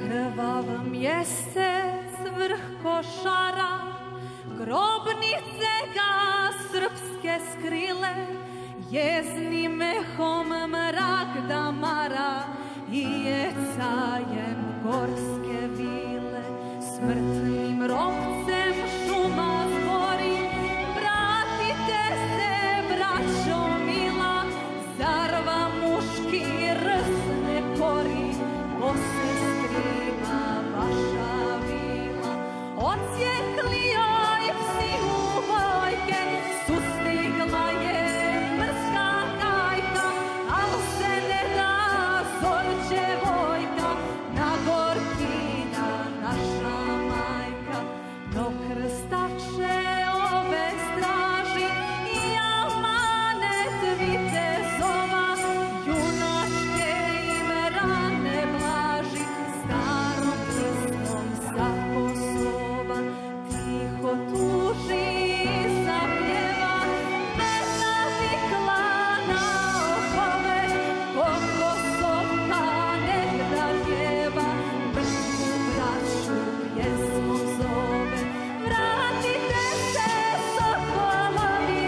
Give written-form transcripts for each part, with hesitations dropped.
Krvav mjesec, vrh Košara, grobnice ga srpske skrile, jezni mehom mrak da mara i jecajem gorske vile. Smrtnim ropcem šuma zbori, vratite se braćo mila, zar vam muški rs ne kori, o sestrima vaša vila. Odsjekli joj psi u vojke, sustigla je mrska tajka, al se ne da zorče vojka, na gorkina naša majka. No krstače ove straži i amanet vitezova, junačke im rane blaži, starom pjesmom sa Kosova. Tiho tuži i zapljeva, nezavikla na okove, koliko sopka nekda pjeva, vrstu braću pjesmom zove. Vratite se sokolovi,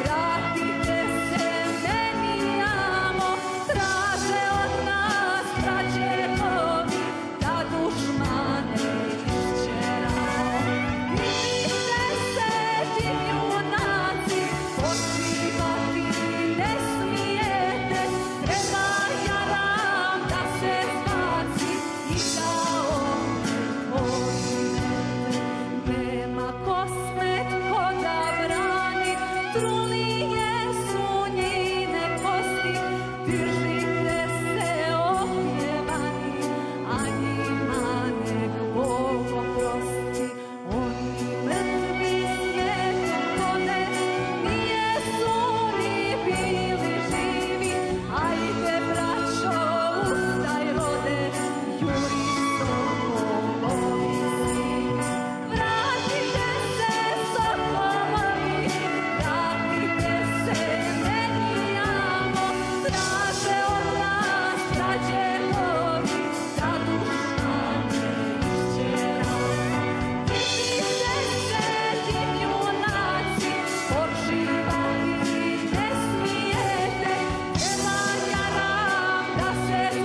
vratite se meni amo, traže od nas prađekovi, da dušmane iščeramo. Vidite se ti junaci, počivati ne smijete, treba jaram da se zbaci i da opet poginete. Nema kosmet ko da brani, trulije su njine kosti, držite se opjevani, a njima nek Bog oprosti. Oni mrtvi svijetom vode, nijesu ni bili živi, ajde braćo ustaj rode, juri sokolovi svi. Vratite se sokolovi, vratite se meni amo, traže od nas prađekovi, da dušmane iščeramo. Vidite se ti junaci, počivati ne smijete, nema jaram da se zbaci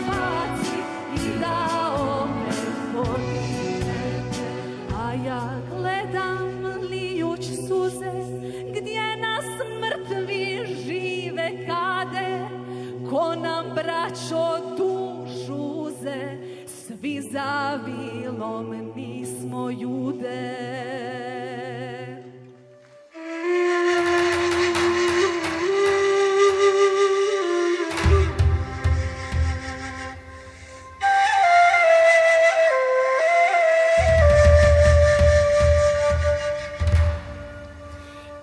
i da opet poginete. A ja gledam lijuć suze, gdje nas mrtvi žive kade, ko nam braćo dušu uze, svi za vilom nismo jude.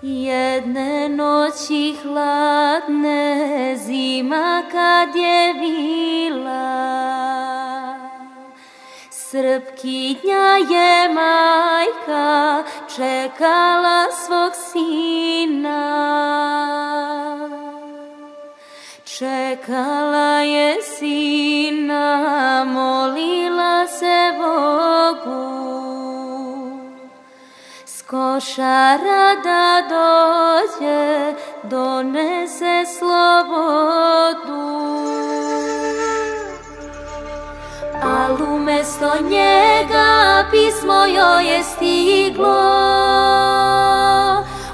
Jedne noći hladne, zima kad je bila, Srpkinja je majka čekala svog sina. Čekala je sina, molila se Bogu, S Košara da dođe, donese slobodu. Al umjesto njega pismo joj je stiglo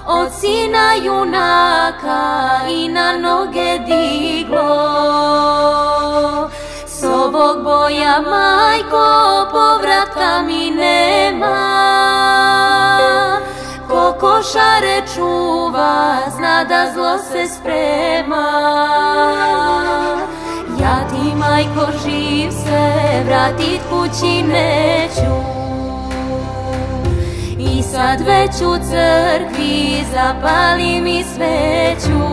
od sina junaka i na noge diglo. S ovog boja, majko, povratka mi nema. Ko Košare čuva, zna da zlo se sprema. Ja ti, majko, živ se vratit kući neću, i sad već u crkvi zapali mi sveću,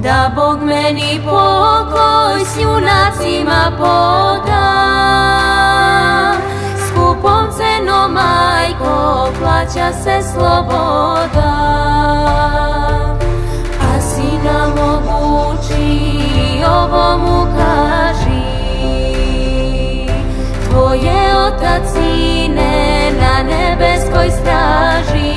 da Bog meni pokoj s junacima poda. Skupom cenom, majko, plaća se sloboda, a sina mog uči i ovo mu kaži: tvoj je otac, sine, na nebeskoj straži.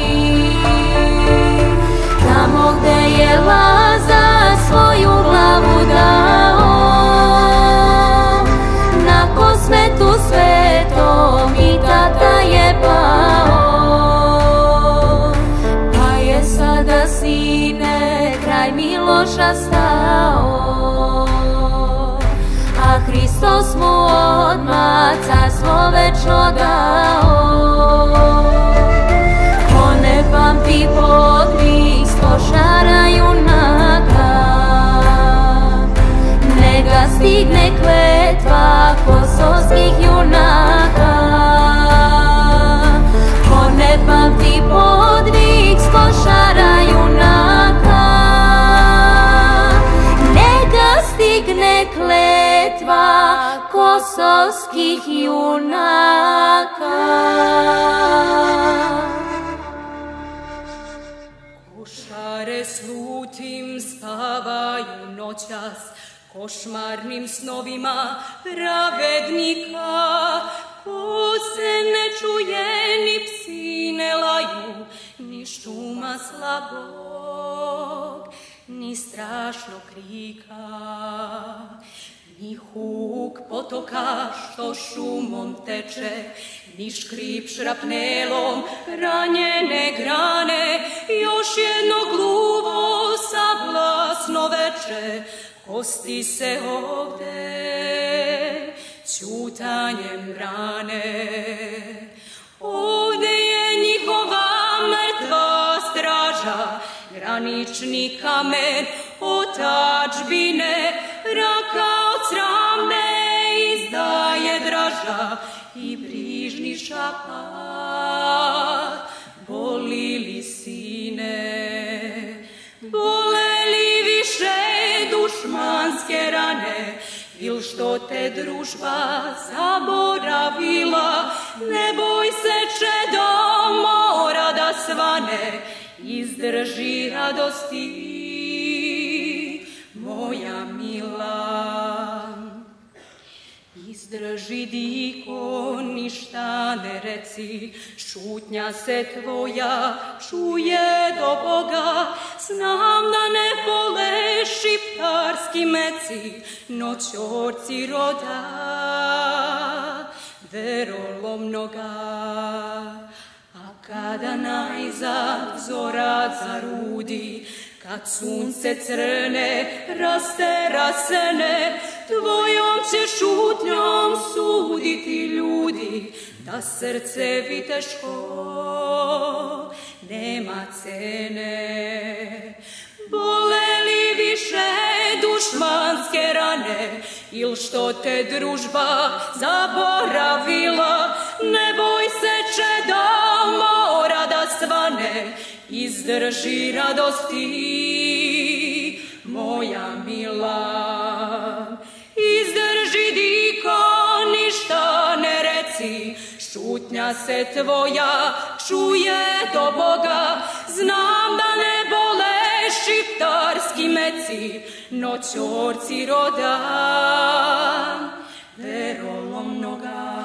Tamo gde je Lazar svoju glavu dao, na kosmetu svetom i tata je pao. Pa je sada, sine, kraj Miloša stao, a Hristos mu odmah carstvo večno dao. Ko ne pamti podvig s Košara junaka, nek ga stigne kletva kosovskih junaka. Ko ne pamti podvig s Košara junaka, nek ga stigne kletva kosovskih junaka. Košare slutim spavaju noćas košmarnim snovima pravednika. Ko se ne čuje, ni psi ne laju, ni šuma slabog, ni strašnog krika, ni huk potoka što šumom teče, ni škrip šrapnelom ranjene grane. Još jedno gluvo sablasno veče kosti se ovde ćutanjem brane. Ovde je njihova mrtva straža, granični kamen otačbine. Raka od srame izdaje draža i brižni šapat. Boli li, sine, bole li više dušmanske rane, il što te družba zaboravila? Ne boj se, če do mora da svane, izdrži radosti moja mila. Izdrži, diko, ništa ne reci, šutnja se tvoja čuje do Boga. Znam da ne vole šiptarski meci, no ćorci roda verolomnoga. Kada najzad zorac zarudi, kad sunce crne rastera sene, tvojom će šutnjom suditi ljudi, da srce viteško nema cene. Bole li više dušmanske rane, il što te družba zaboravila? Ne boj se, če da mora da svane, izdrži radosti moja mila. Izdrži, diko, ništa ne reci, šutnja se tvoja čuje do Boga. Znam da ne bole šiptarski meci, no ćorci roda verolomnoga.